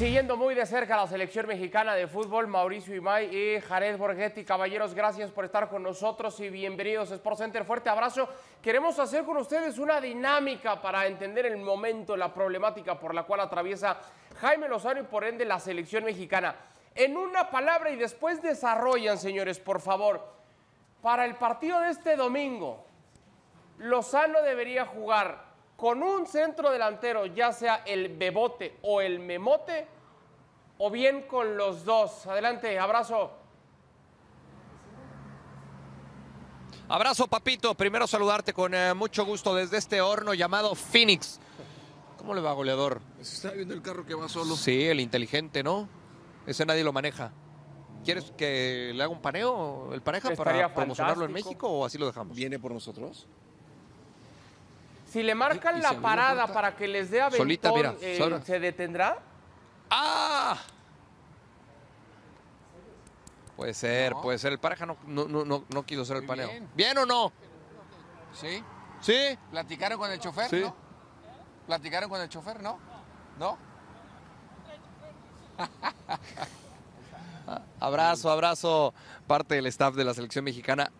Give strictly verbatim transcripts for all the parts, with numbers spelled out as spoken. siguiendo muy de cerca la selección mexicana de fútbol, Mauricio Ymay y Jared Borgetti. Caballeros, gracias por estar con nosotros y bienvenidos a Sport Center. Fuerte abrazo. Queremos hacer con ustedes una dinámica para entender el momento, la problemática por la cual atraviesa Jaime Lozano y por ende la selección mexicana. En una palabra y después desarrollan, señores, por favor. Para el partido de este domingo, Lozano debería jugar con un centro delantero, ya sea el Bebote o el Memote, o bien con los dos. Adelante, abrazo. Abrazo, papito. Primero saludarte con eh, mucho gusto desde este horno llamado Phoenix. ¿Cómo le va, goleador? Se está viendo el carro que va solo. Sí, el inteligente, ¿no? Ese nadie lo maneja. ¿Quieres que le haga un paneo, el pareja, para promocionarlo en México o así lo dejamos? ¿Viene por nosotros? Si le marcan ¿Y, y la parada la para que les dé aventón, Solita, mira, eh, ¿se detendrá? ¡Ah! Puede ser, no. puede ser. El pareja no, no, no, no quiso hacer el paneo. Bien. ¿Bien o no? Sí. ¿Sí? ¿Platicaron con el chofer, sí. no? ¿Platicaron con el chofer, no? ¿No? Abrazo, abrazo. Parte del staff de la selección mexicana.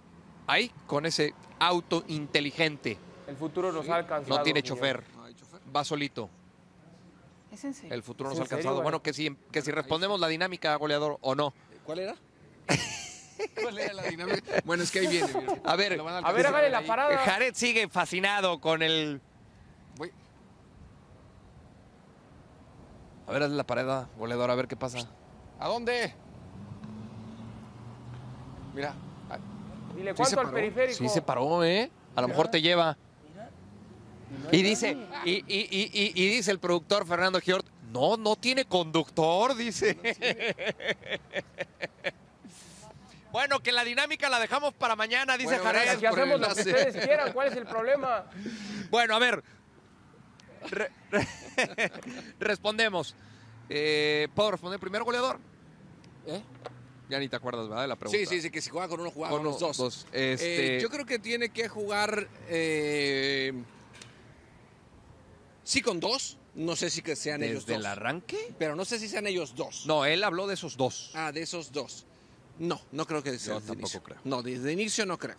Ahí, con ese auto inteligente. El futuro nos sí. ha alcanzado. No tiene chofer. No hay chofer. Va solito. ¿Es en serio? El futuro nos ha alcanzado. Serio, bueno, bueno, que si, que si respondemos la dinámica, goleador, o no. ¿Cuál era? ¿Cuál era la dinámica? Bueno, es que ahí viene. Mira. A ver, a ver, hágale la parada. Jared sigue fascinado con el... Voy. A ver, hazle la parada, goleador, a ver qué pasa. ¿A dónde? Mira. Dile cuánto sí al paró. periférico. Sí se paró, ¿eh? A lo mejor te lleva... Y dice, y, y, y, y, y dice el productor Fernando Giorgio, no, no tiene conductor, dice. Bueno, que la dinámica la dejamos para mañana, dice bueno, Jared. Que hacemos lo que ustedes quieran, ¿cuál es el problema? Bueno, a ver, re, re, respondemos. Eh, ¿Puedo responder primero, goleador? ¿Eh? Ya ni te acuerdas, ¿verdad? De la pregunta. Sí, sí, sí, que si juega con uno, juega con, con los dos. dos. Este... Eh, yo creo que tiene que jugar... Eh... Sí, con dos. No sé si que sean ellos dos. ¿Desde el arranque? Pero no sé si sean ellos dos. No, él habló de esos dos. Ah, de esos dos. No, no creo que sea desde el inicio. Yo tampoco creo. No, desde el inicio no creo.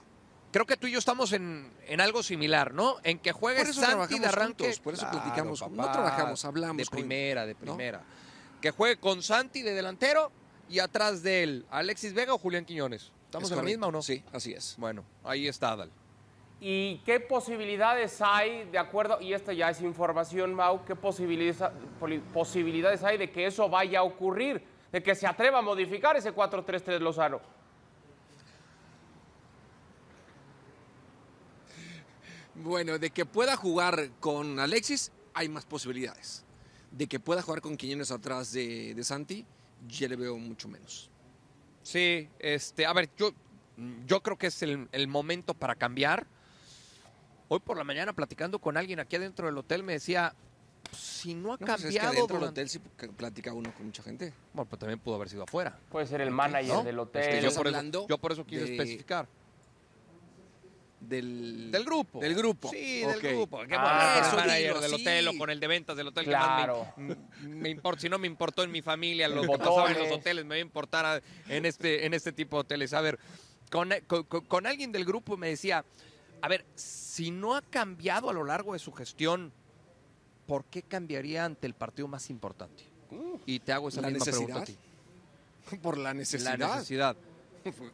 Creo que tú y yo estamos en, en algo similar, ¿no? En que juegue Santi de arranque. Juntos, por eso claro, platicamos. Papá, no trabajamos, hablamos. De primera, con... de primera. ¿No? Que juegue con Santi de delantero y atrás de él, Alexis Vega o Julián Quiñones. ¿Estamos es en correcto. la misma o no? Sí, así es. Bueno, ahí está, Adal. ¿Y qué posibilidades hay, de acuerdo, y esta ya es información, Mau, qué posibilidades, posibilidades hay de que eso vaya a ocurrir, de que se atreva a modificar ese cuatro tres tres Lozano? Bueno, de que pueda jugar con Alexis, hay más posibilidades. De que pueda jugar con Quiñones atrás de, de Santi, yo le veo mucho menos. Sí, este, a ver, yo, yo creo que es el, el momento para cambiar. Hoy por la mañana, platicando con alguien aquí adentro del hotel, me decía, si no ha no, cambiado... Pues es que adentro durante... del hotel sí platica uno con mucha gente. Bueno, pero también pudo haber sido afuera. Puede ser el manager ¿no? del hotel. Es que yo, por eso, yo por eso quiero de... especificar. Del... del grupo. Del grupo. Sí, okay. del grupo. ¿Qué ah, con el manager del sí. hotel o con el de ventas del hotel? Claro. Que más me, me importa. Si no me importó en mi familia, lo que pasaba en los hoteles, me va a importar en este, en este tipo de hoteles. A ver, con, con, con alguien del grupo me decía... A ver, si no ha cambiado a lo largo de su gestión, ¿por qué cambiaría ante el partido más importante? Y te hago esa misma necesidad? pregunta a ti. Por la necesidad. La necesidad.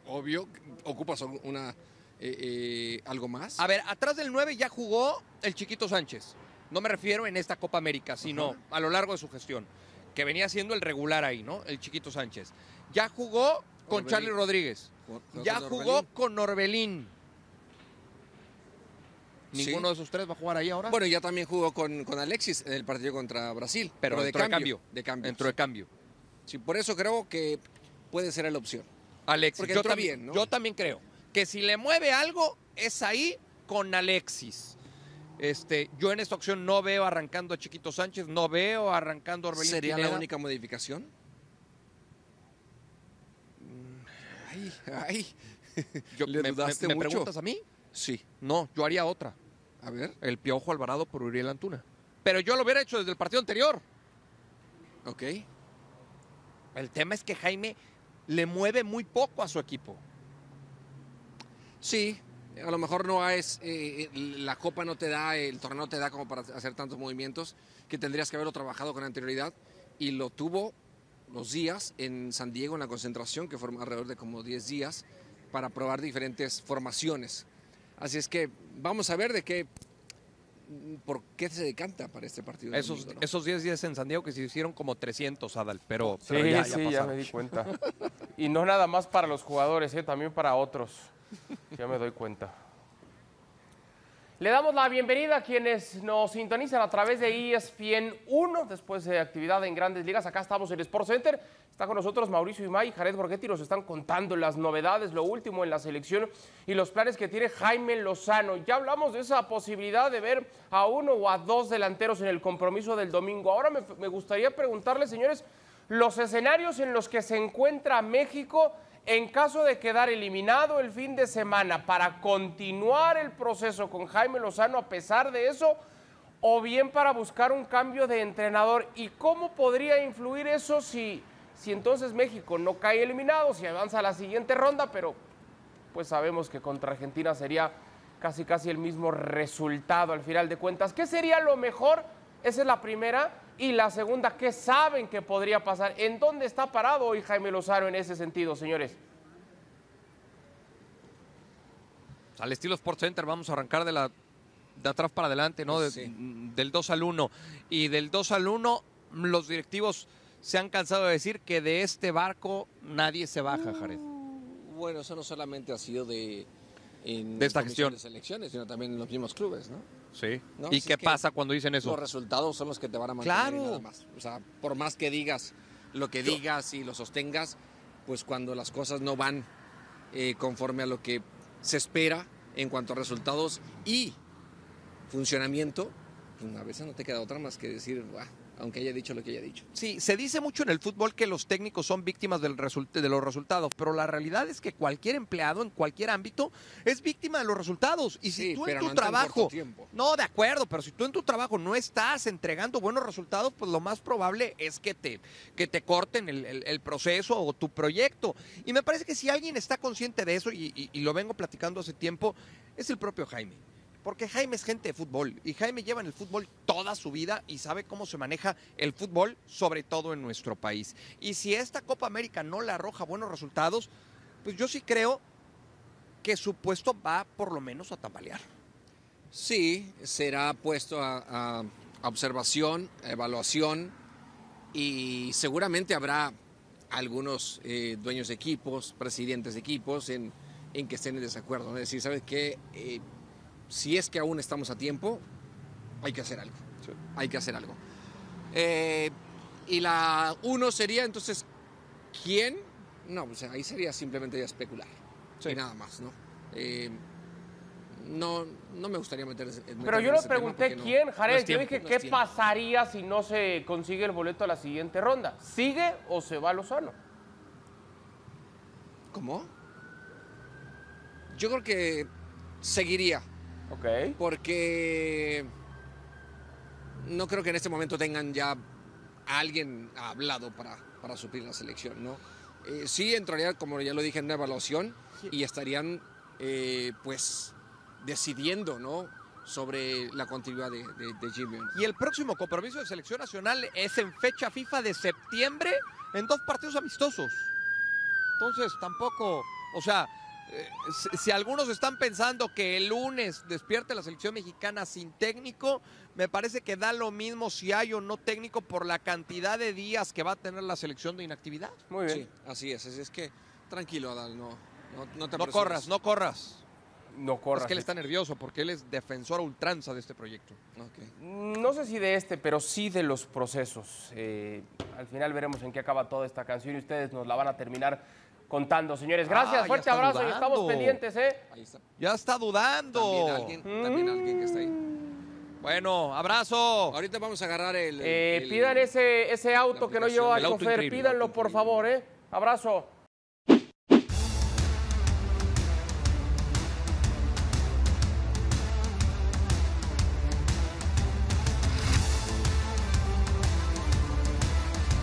Obvio, ocupas una, eh, eh, algo más. A ver, atrás del nueve ya jugó el Chiquito Sánchez. No me refiero en esta Copa América, sino Ajá. a lo largo de su gestión, que venía siendo el regular ahí, ¿no? El Chiquito Sánchez. Ya jugó con Orbelín. Charlie Rodríguez. Ya jugó con Orbelín. ¿Ninguno sí. de esos tres va a jugar ahí ahora? Bueno, ya también jugó con, con Alexis en el partido contra Brasil. Pero, pero de, cambio, de cambio. De cambio. Dentro sí. de cambio. Sí, por eso creo que puede ser la opción. Alexis. Porque yo, entró también, bien, ¿no? yo también creo que si le mueve algo, es ahí con Alexis. Este, yo en esta opción no veo arrancando a Chiquito Sánchez, no veo arrancando a Orbelín. ¿Sería Pineda? La única modificación? Ay, ay. Yo, ¿Le me, dudaste me, mucho? ¿Me preguntas a mí? Sí. No, yo haría otra. A ver. El Piojo Alvarado por Uriel Antuna. Pero yo lo hubiera hecho desde el partido anterior. Ok. El tema es que Jaime le mueve muy poco a su equipo. Sí, a lo mejor no es, eh, la Copa no te da, el torneo no te da como para hacer tantos movimientos que tendrías que haberlo trabajado con anterioridad, y lo tuvo los días en San Diego en la concentración, que fueron alrededor de como diez días, para probar diferentes formaciones. Así es que vamos a ver de qué, por qué se decanta para este partido. Esos, domingo, ¿no? Esos diez días en San Diego que se hicieron como trescientos, Adal, pero... Sí, pero ya, sí, ya, ya me di cuenta. Y no nada más para los jugadores, ¿eh? También para otros. Ya me doy cuenta. Le damos la bienvenida a quienes nos sintonizan a través de E S P N uno, después de actividad en Grandes Ligas. Acá estamos en Sports Center. Está con nosotros Mauricio Ymay y Jared Borgetti. Nos están contando las novedades, lo último en la selección y los planes que tiene Jaime Lozano. Ya hablamos de esa posibilidad de ver a uno o a dos delanteros en el compromiso del domingo. Ahora me, me gustaría preguntarles, señores, los escenarios en los que se encuentra México en caso de quedar eliminado el fin de semana, para continuar el proceso con Jaime Lozano a pesar de eso, o bien para buscar un cambio de entrenador. ¿Y cómo podría influir eso si, si entonces México no cae eliminado, si avanza a la siguiente ronda? Pero pues sabemos que contra Argentina sería casi casi el mismo resultado al final de cuentas. ¿Qué sería lo mejor? Esa es la primera. Y la segunda, ¿qué saben que podría pasar? ¿En dónde está parado hoy Jaime Lozano en ese sentido, señores? Al estilo Sports Center vamos a arrancar de, la, de atrás para adelante, ¿no? De, sí. Del dos al uno. Y del dos al uno, los directivos se han cansado de decir que de este barco nadie se baja, Jared. Uh, bueno, eso no solamente ha sido de... En de esta gestión de selecciones, sino también en los mismos clubes, ¿no? Sí. ¿No? ¿Y qué pasa cuando dicen eso? Los resultados son los que te van a mantener. Claro. Nada más. O sea, por más que digas lo que digas y lo sostengas, pues cuando las cosas no van eh, conforme a lo que se espera en cuanto a resultados y funcionamiento, pues a veces no te queda otra más que decir, bah, aunque haya dicho lo que haya dicho. Sí, se dice mucho en el fútbol que los técnicos son víctimas del resulta- de los resultados, pero la realidad es que cualquier empleado en cualquier ámbito es víctima de los resultados. Y si sí, tú en tu no trabajo... No, de acuerdo, pero si tú en tu trabajo no estás entregando buenos resultados, pues lo más probable es que te, que te corten el, el, el proceso o tu proyecto. Y me parece que si alguien está consciente de eso, y, y, y lo vengo platicando hace tiempo, es el propio Jaime. Porque Jaime es gente de fútbol y Jaime lleva en el fútbol toda su vida y sabe cómo se maneja el fútbol, sobre todo en nuestro país. Y si esta Copa América no le arroja buenos resultados, pues yo sí creo que su puesto va por lo menos a tambalear. Sí, será puesto a, a observación, a evaluación, y seguramente habrá algunos eh, dueños de equipos, presidentes de equipos en, en que estén en desacuerdo, ¿no? Es decir, ¿sabes qué? Eh, Si es que aún estamos a tiempo, hay que hacer algo. Sí. Hay que hacer algo. Eh, y la uno sería, entonces, ¿quién? No, pues ahí sería simplemente ya especular. Sí. Y nada más, ¿no? Eh, no, no me gustaría meter... meter Pero yo no pregunté quién, Jared. Yo dije, ¿qué pasaría si no se consigue el boleto a la siguiente ronda? ¿Sigue o se va Lozano? ¿Cómo? Yo creo que seguiría. Okay. Porque no creo que en este momento tengan ya a alguien hablado para, para suplir la selección, ¿no? Eh, sí entraría, como ya lo dije, en una evaluación y estarían eh, pues decidiendo, ¿no?, sobre la continuidad de, de, de Jimmy. Y el próximo compromiso de selección nacional es en fecha FIFA de septiembre en dos partidos amistosos. Entonces tampoco, o sea... Si, si algunos están pensando que el lunes despierte la selección mexicana sin técnico, me parece que da lo mismo si hay o no técnico por la cantidad de días que va a tener la selección de inactividad. Muy bien. Sí, así es. Así es que tranquilo, Adal, no, no, no te presiones. No corras, no corras. No corras. Es que él está nervioso porque él es defensor a ultranza de este proyecto. Okay. No sé si de este, pero sí de los procesos. Eh, al final veremos en qué acaba toda esta canción y ustedes nos la van a terminar contando, señores. Gracias, ah, fuerte abrazo dudando. Y estamos pendientes, ¿eh? Ahí está. Ya está dudando. También alguien, mm. también alguien que está ahí. Bueno, abrazo. Ahorita vamos a agarrar el... el, eh, el pidan ese, ese auto que no llevó al chofer, pídanlo por favor, ¿eh? Abrazo.